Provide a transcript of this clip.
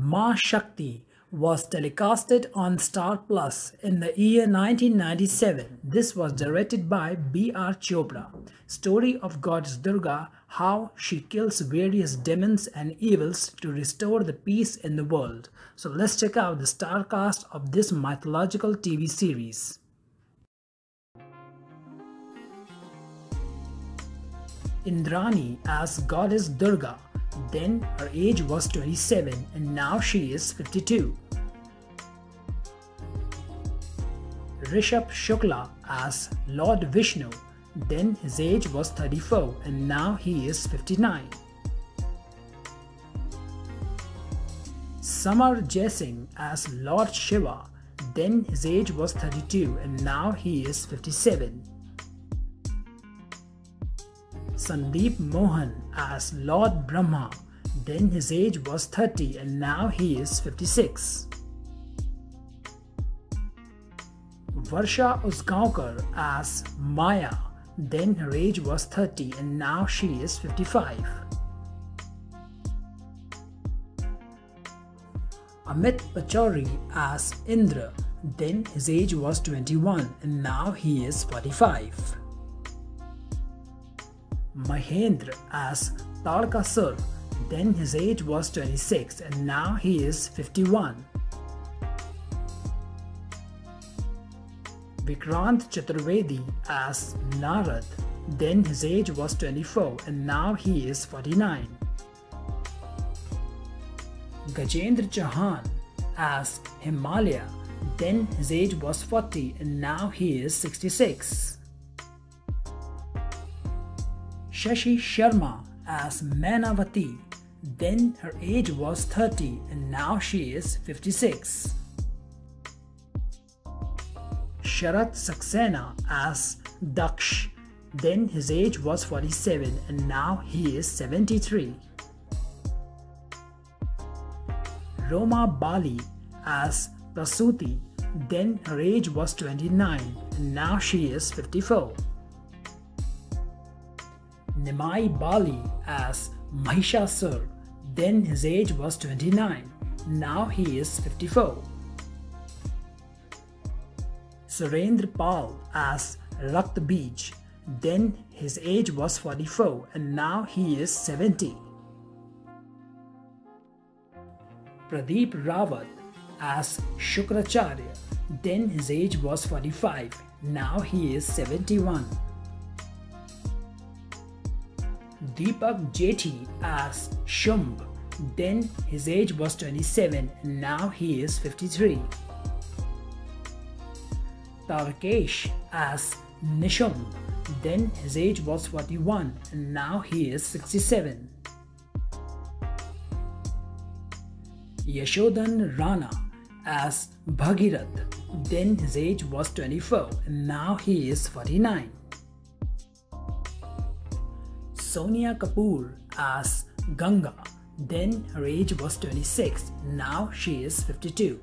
Ma Shakti was telecasted on Star Plus in the year 1997. This was directed by B.R. Chopra. Story of Goddess Durga, how she kills various demons and evils to restore the peace in the world. So let's check out the star cast of this mythological TV series. Indrani as Goddess Durga. Then her age was 27 and now she is 52. Rishabh Shukla as Lord Vishnu. Then his age was 34 and now he is 59. Samar Jaising as Lord Shiva. Then his age was 32 and now he is 57. Sandeep Mohan as Lord Brahma. Then his age was 30 and now he is 56. Varsha Usgaokar as Maya. Then her age was 30 and now she is 55. Amit Pachauri as Indra. Then his age was 21 and now he is 45. Mahendra as Tarakesh. Then his age was 26 and now he is 51. Vikrant Chaturvedi as Narad. Then his age was 24 and now he is 49. Gajendra Chauhan as Himalaya. Then his age was 40 and now he is 66. Shashi Sharma as Manavati. Then her age was 30 and now she is 56. Sharat Saxena as Daksh. Then his age was 47 and now he is 73. Roma Bali as Prasuti. Then her age was 29 and now she is 54. Nimai Bali as Mahishasur. Then his age was 29. Now he is 54. Surendra Pal as Rakt Bij. Then his age was 44 and now he is 70. Pradeep Rawat as Shukracharya. Then his age was 45. Now he is 71. Deepak Jethi as Shumb. Then his age was 27 and now he is 53. Tarakesh as Nishumb. Then his age was 41 and now he is 67. Yashodhan Rana as Bhagirath. Then his age was 24 and now he is 49. Sonia Kapoor as Ganga. Then her age was 26, now she is 52.